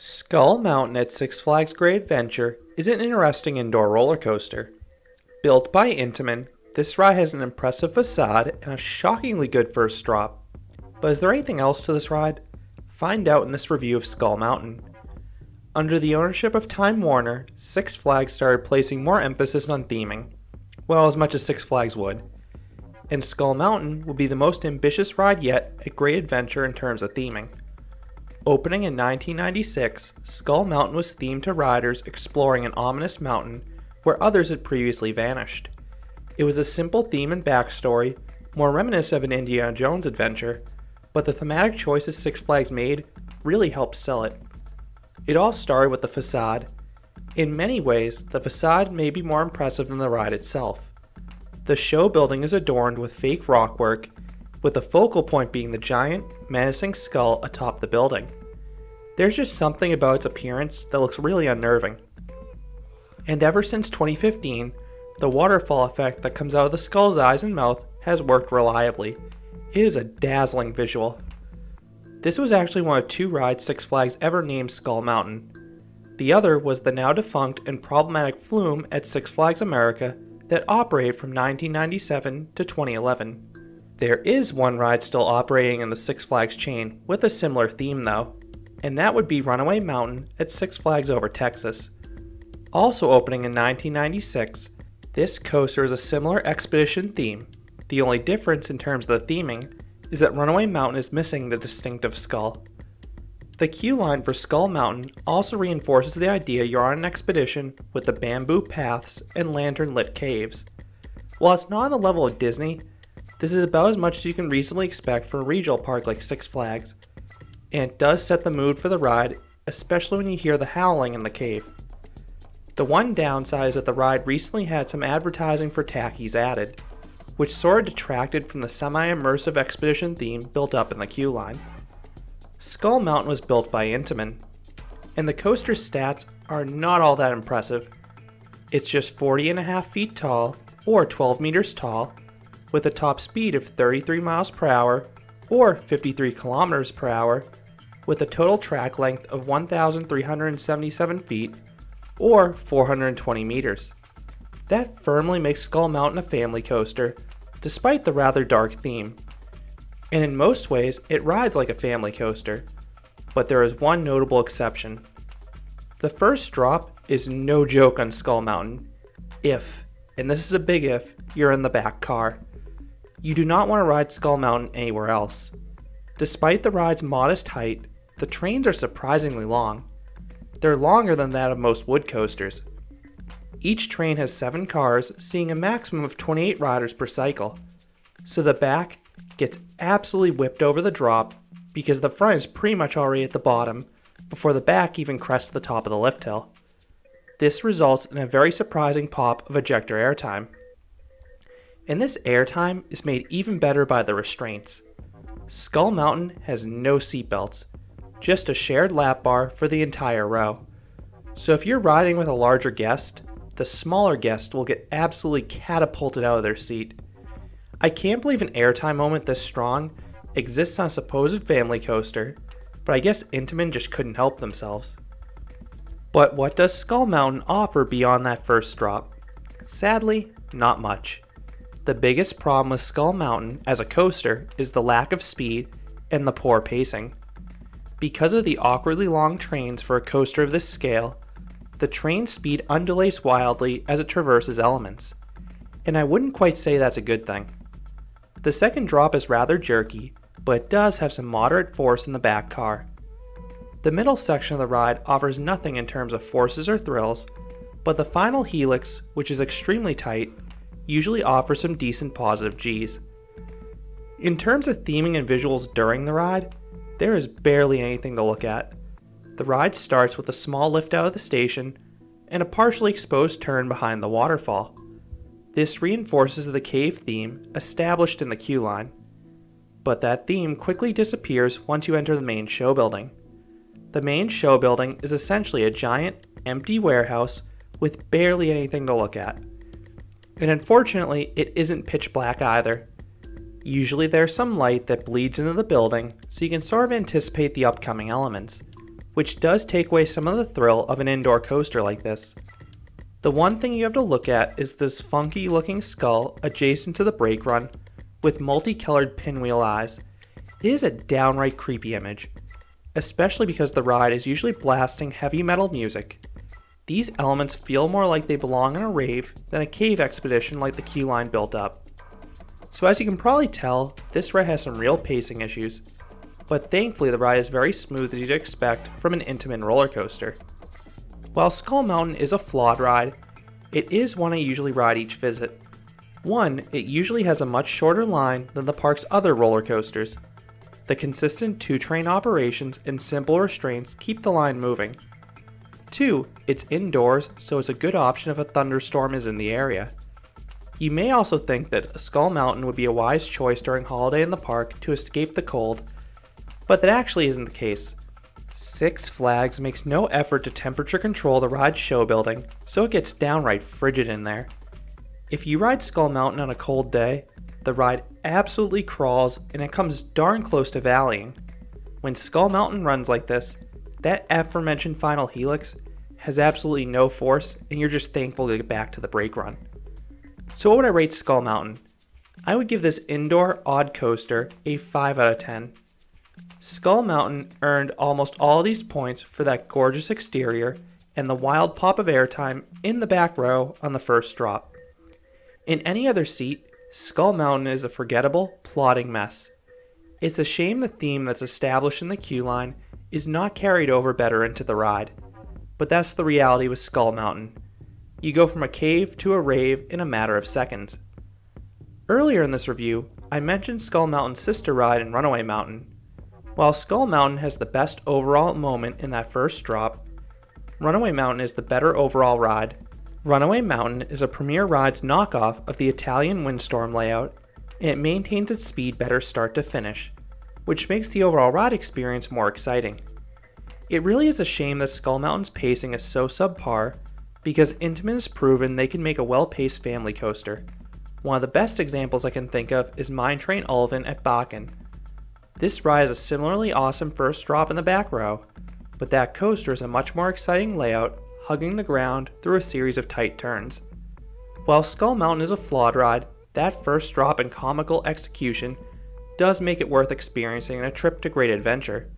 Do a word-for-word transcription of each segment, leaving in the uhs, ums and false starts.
Skull Mountain at Six Flags Great Adventure is an interesting indoor roller coaster. Built by Intamin, this ride has an impressive facade and a shockingly good first drop. But is there anything else to this ride? Find out in this review of Skull Mountain. Under the ownership of Time Warner, Six Flags started placing more emphasis on theming. Well, as much as Six Flags would. And Skull Mountain would be the most ambitious ride yet at Great Adventure in terms of theming. Opening in nineteen ninety-six, Skull Mountain was themed to riders exploring an ominous mountain where others had previously vanished. It was a simple theme and backstory, more reminiscent of an Indiana Jones adventure, but the thematic choices Six Flags made really helped sell it. It all started with the facade. In many ways, the facade may be more impressive than the ride itself. The show building is adorned with fake rockwork, with the focal point being the giant, menacing skull atop the building. There's just something about its appearance that looks really unnerving. And ever since twenty fifteen, the waterfall effect that comes out of the skull's eyes and mouth has worked reliably. It is a dazzling visual. This was actually one of two rides Six Flags ever named Skull Mountain. The other was the now defunct and problematic Flume at Six Flags America that operated from nineteen ninety-seven to twenty eleven. There is one ride still operating in the Six Flags chain with a similar theme though, and that would be Runaway Mountain at Six Flags Over Texas. Also opening in nineteen ninety-six, this coaster is a similar expedition theme. The only difference in terms of the theming is that Runaway Mountain is missing the distinctive skull. The queue line for Skull Mountain also reinforces the idea you're on an expedition with the bamboo paths and lantern-lit caves. While it's not on the level of Disney, this is about as much as you can reasonably expect from a regional park like Six Flags, and it does set the mood for the ride, especially when you hear the howling in the cave. The one downside is that the ride recently had some advertising for Takis added, which sort of detracted from the semi-immersive expedition theme built up in the queue line. Skull Mountain was built by Intamin, and the coaster's stats are not all that impressive. It's just forty and a half feet tall, or twelve meters tall, with a top speed of thirty-three miles per hour, or fifty-three kilometers per hour, with a total track length of one thousand three hundred seventy-seven feet, or four hundred twenty meters. That firmly makes Skull Mountain a family coaster, despite the rather dark theme. And in most ways, it rides like a family coaster. But there is one notable exception. The first drop is no joke on Skull Mountain, if, and this is a big if, you're in the back car. You do not want to ride Skull Mountain anywhere else. Despite the ride's modest height, the trains are surprisingly long. They're longer than that of most wood coasters. Each train has seven cars, seeing a maximum of twenty-eight riders per cycle. So the back gets absolutely whipped over the drop because the front is pretty much already at the bottom before the back even crests the top of the lift hill. This results in a very surprising pop of ejector airtime. And this airtime is made even better by the restraints. Skull Mountain has no seatbelts, just a shared lap bar for the entire row. So if you're riding with a larger guest, the smaller guest will get absolutely catapulted out of their seat. I can't believe an airtime moment this strong exists on a supposed family coaster, but I guess Intamin just couldn't help themselves. But what does Skull Mountain offer beyond that first drop? Sadly, not much. The biggest problem with Skull Mountain as a coaster is the lack of speed and the poor pacing. Because of the awkwardly long trains for a coaster of this scale, the train speed undulates wildly as it traverses elements, and I wouldn't quite say that's a good thing. The second drop is rather jerky, but it does have some moderate force in the back car. The middle section of the ride offers nothing in terms of forces or thrills, but the final helix, which is extremely tight, usually offers some decent positive G's. In terms of theming and visuals during the ride, there is barely anything to look at. The ride starts with a small lift out of the station and a partially exposed turn behind the waterfall. This reinforces the cave theme established in the queue line. But that theme quickly disappears once you enter the main show building. The main show building is essentially a giant, empty warehouse with barely anything to look at. And unfortunately, it isn't pitch black either. Usually there's some light that bleeds into the building so you can sort of anticipate the upcoming elements, which does take away some of the thrill of an indoor coaster like this. The one thing you have to look at is this funky looking skull adjacent to the brake run with multicolored pinwheel eyes. It is a downright creepy image, especially because the ride is usually blasting heavy metal music. These elements feel more like they belong in a rave than a cave expedition like the queue line built up. So as you can probably tell, this ride has some real pacing issues, but thankfully the ride is very smooth as you'd expect from an Intamin roller coaster. While Skull Mountain is a flawed ride, it is one I usually ride each visit. One, it usually has a much shorter line than the park's other roller coasters. The consistent two-train operations and simple restraints keep the line moving. Two, it's indoors, so it's a good option if a thunderstorm is in the area. You may also think that Skull Mountain would be a wise choice during Holiday in the Park to escape the cold, but that actually isn't the case. Six Flags makes no effort to temperature control the ride's show building, so it gets downright frigid in there. If you ride Skull Mountain on a cold day, the ride absolutely crawls and it comes darn close to valleying. When Skull Mountain runs like this, that aforementioned final helix has absolutely no force and you're just thankful to get back to the brake run. So what would I rate Skull Mountain? I would give this indoor odd coaster a five out of ten. Skull Mountain earned almost all these points for that gorgeous exterior and the wild pop of airtime in the back row on the first drop. In any other seat, Skull Mountain is a forgettable, plodding mess. It's a shame the theme that's established in the queue line is not carried over better into the ride, but that's the reality with Skull Mountain. You go from a cave to a rave in a matter of seconds. Earlier in this review, I mentioned Skull Mountain's sister ride in Runaway Mountain. While Skull Mountain has the best overall moment in that first drop, Runaway Mountain is the better overall ride. Runaway Mountain is a Premier ride's knockoff of the Italian Windstorm layout, and it maintains its speed better start to finish, which makes the overall ride experience more exciting. It really is a shame that Skull Mountain's pacing is so subpar, because Intamin has proven they can make a well-paced family coaster. One of the best examples I can think of is Mine Train Ulven at Bakken. This ride is a similarly awesome first drop in the back row, but that coaster is a much more exciting layout, hugging the ground through a series of tight turns. While Skull Mountain is a flawed ride, that first drop and comical execution does make it worth experiencing in a trip to Great Adventure.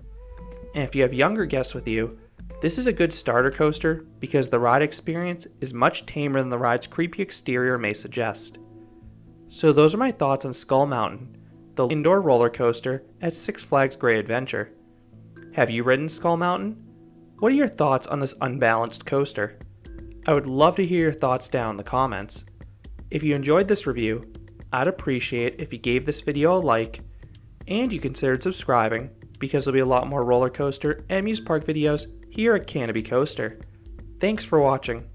And if you have younger guests with you, this is a good starter coaster because the ride experience is much tamer than the ride's creepy exterior may suggest. So those are my thoughts on Skull Mountain, the indoor roller coaster at Six Flags Great Adventure. Have you ridden Skull Mountain? What are your thoughts on this unbalanced coaster? I would love to hear your thoughts down in the comments. If you enjoyed this review, I'd appreciate it if you gave this video a like and you considered subscribing because there'll be a lot more roller coaster and Muse Park videos here at Canobie Coaster. Thanks for watching.